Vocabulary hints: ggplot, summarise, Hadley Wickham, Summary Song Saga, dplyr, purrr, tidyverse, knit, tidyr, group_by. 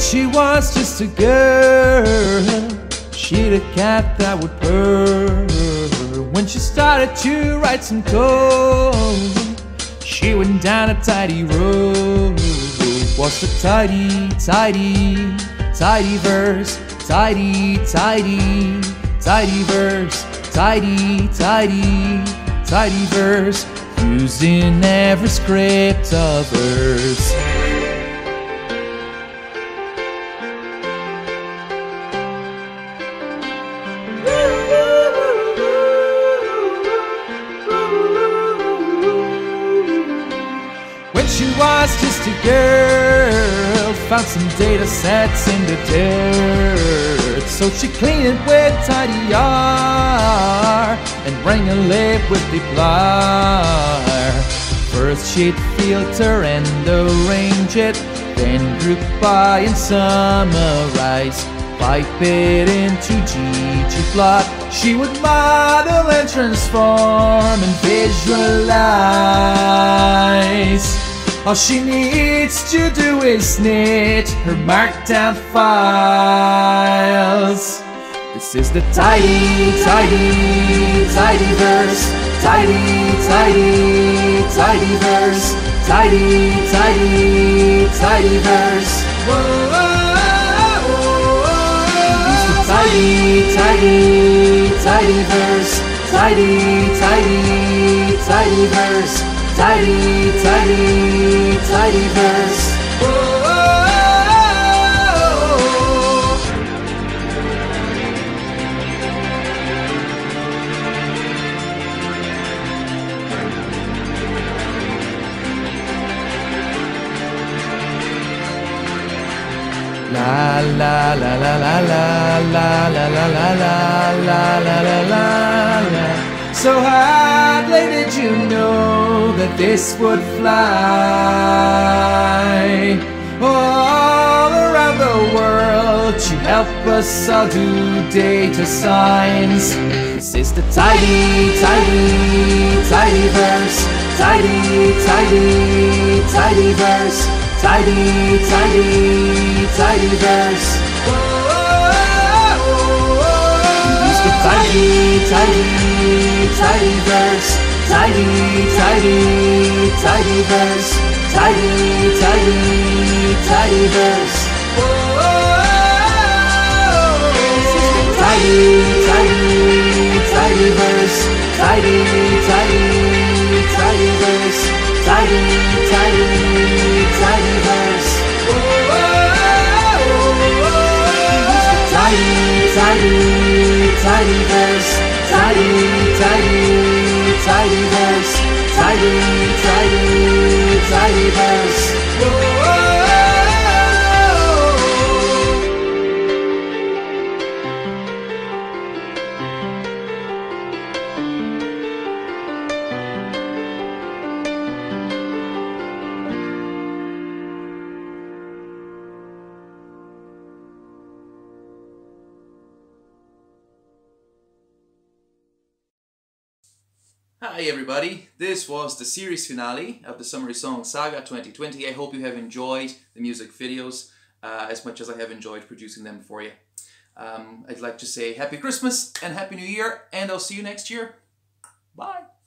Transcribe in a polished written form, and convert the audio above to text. When she was just a girl, she'd a cat that would purr. When she started to write some code, she went down a tidy road. What's the tidyverse, tidyverse, tidyverse, using every script of hers. When she was just a girl, found some data sets in the dirt, so she cleaned it with tidyr and rang a lib with dplyr. First she'd filter and arrange it, then group by and summarise. Pipe it into ggplot, she would model and transform and visualize. All she needs to do is knit her markdown files. This is the tidyverse, tidyverse, tidyverse. Whoa. Tidyverse, tidyverse. Tidyverse. Whoa, oh, oh, oh. La la la la la la la la la la la la. So Hadley, did you know that this would fly? All around the world to help us all do data science. This is the tidyverse, tidyverse, tidyverse. It's the tidyverse. Tidyverse, tidyverse. Whoa. Tidyverse, tidyverse, tidyverse. Whoa. Tidyverse, tidyverse. Tidyverse, tidyverse. Whoa, whoa. Hi everybody, this was the series finale of the Summarise Song Saga 2020. I hope you have enjoyed the music videos as much as I have enjoyed producing them for you. I'd like to say Happy Christmas and Happy New Year, and I'll see you next year. Bye!